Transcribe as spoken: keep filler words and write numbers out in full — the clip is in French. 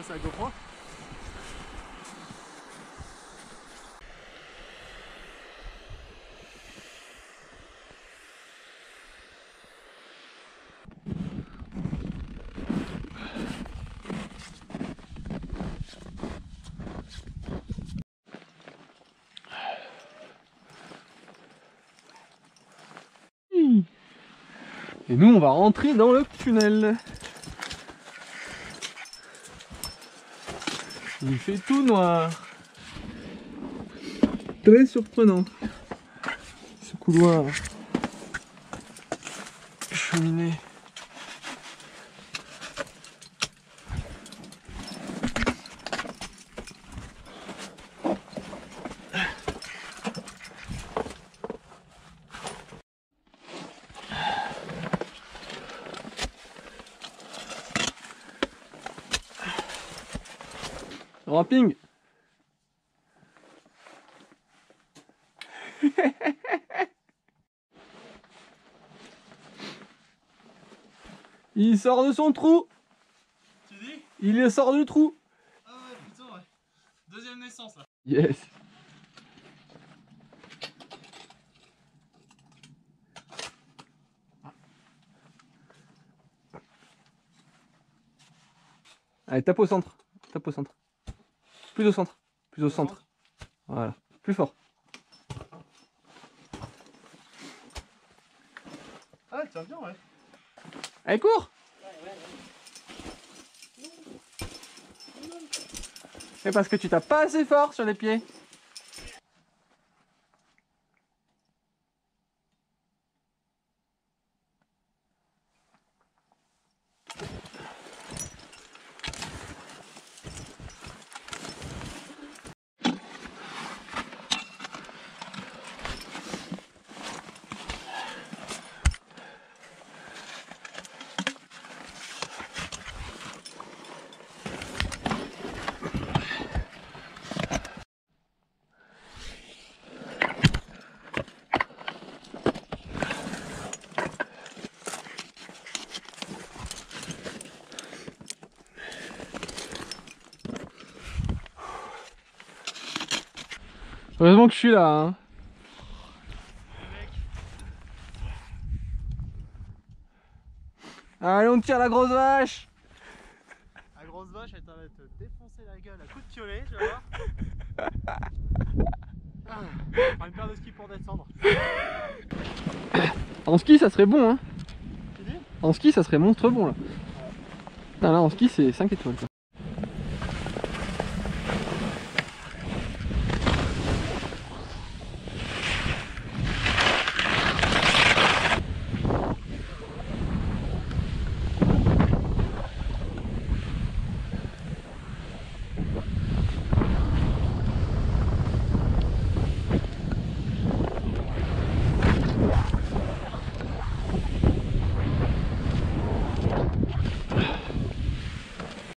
because I go for. Et nous on va rentrer dans le tunnel. Il fait tout noir. Très surprenant. Ce couloir. Cheminée. Ramping. Il sort de son trou. Tu dis? Il sort du trou. Ah ouais, putain, ouais. Deuxième naissance là. Yes. Allez, tape au centre. Tape au centre. Plus au centre, plus au centre, voilà, plus fort. Ah, tiens bien, ouais. Allez, cours. Ouais, ouais, ouais. Et parce que tu tapes pas assez fort sur les pieds. Heureusement que je suis là, hein. Allez, on tire la grosse vache. La grosse vache, elle va te défoncer la gueule à coups de piolet, tu vas voir. Ah, on prend une paire de skis pour descendre. En ski, ça serait bon, hein. En ski, ça serait monstre bon, là. Putain, là, en ski, c'est cinq étoiles, quoi.